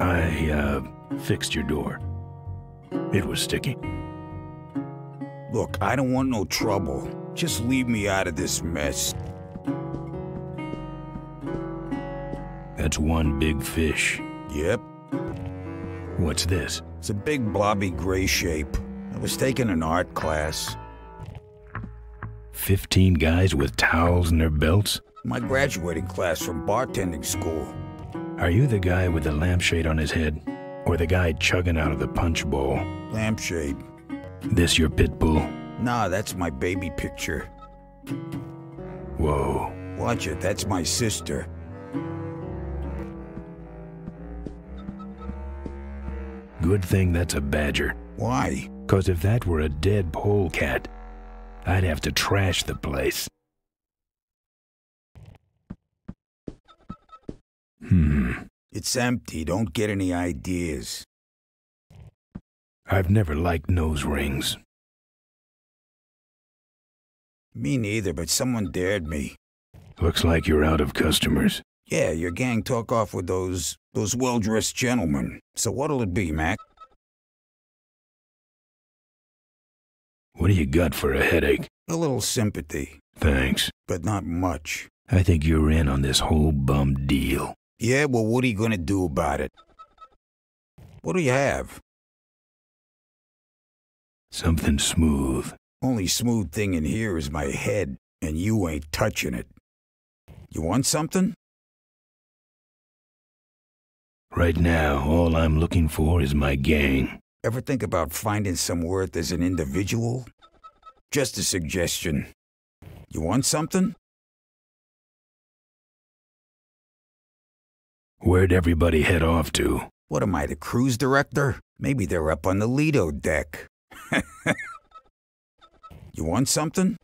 I, fixed your door. It was sticky. Look, I don't want no trouble. Just leave me out of this mess. That's one big fish. Yep. What's this? It's a big blobby gray shape. I was taking an art class. 15 guys with towels in their belts? My graduating class from bartending school. Are you the guy with the lampshade on his head? Or the guy chugging out of the punch bowl? Lampshade. This your pit bull? Nah, that's my baby picture. Whoa. Watch it, that's my sister. Good thing that's a badger. Why? 'Cause if that were a dead polecat, I'd have to trash the place. It's empty, don't get any ideas. I've never liked nose rings. Me neither, but someone dared me. Looks like you're out of customers. Yeah, your gang took off with those well-dressed gentlemen. So what'll it be, Mac? What do you got for a headache? A little sympathy. Thanks. But not much. I think you're in on this whole bum deal. Yeah, well, what are you gonna do about it? What do you have? Something smooth. Only smooth thing in here is my head, and you ain't touching it. You want something? Right now, all I'm looking for is my gang. Ever think about finding some worth as an individual? Just a suggestion. You want something? Where'd everybody head off to? What am I, the cruise director? Maybe they're up on the Lido deck. You want something?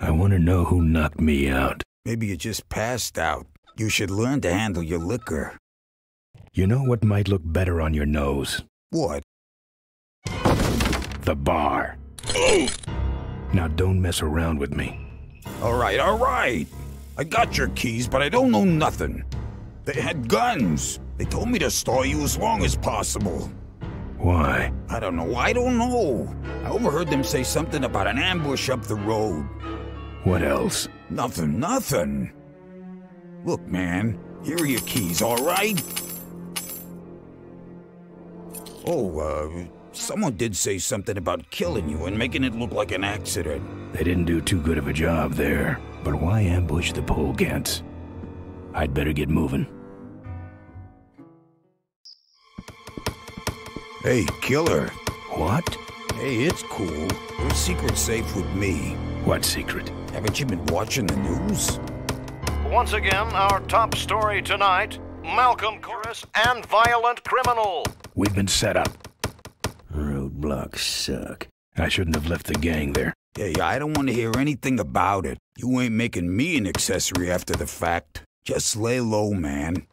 I want to know who knocked me out. Maybe you just passed out. You should learn to handle your liquor. You know what might look better on your nose? What? The bar. Oh! Now don't mess around with me. Alright, alright! I got your keys, but I don't know nothing. They had guns. They told me to stall you as long as possible. Why? I don't know. I don't know. I overheard them say something about an ambush up the road. What else? Nothing, nothing. Look, man, here are your keys, all right? Oh, someone did say something about killing you and making it look like an accident. They didn't do too good of a job there. But why ambush the Polgants? I'd better get moving. Hey, killer. What? Hey, it's cool. Your secret's safe with me. What secret? Haven't you been watching the news? Once again, our top story tonight, Malcolm Corris and violent criminal. We've been set up. Roadblocks suck. I shouldn't have left the gang there. Hey, I don't want to hear anything about it. You ain't making me an accessory after the fact. Just lay low, man.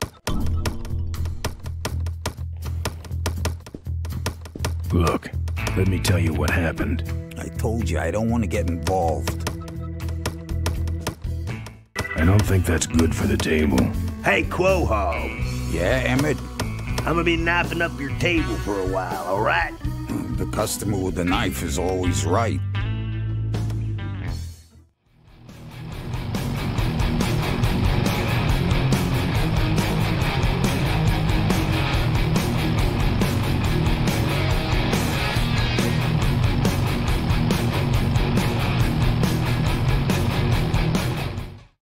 Look, let me tell you what happened. I told you I don't want to get involved. I don't think that's good for the table. Hey, Quohog. Yeah, Emmett? I'm gonna be knifing up your table for a while, all right? The customer with the knife is always right.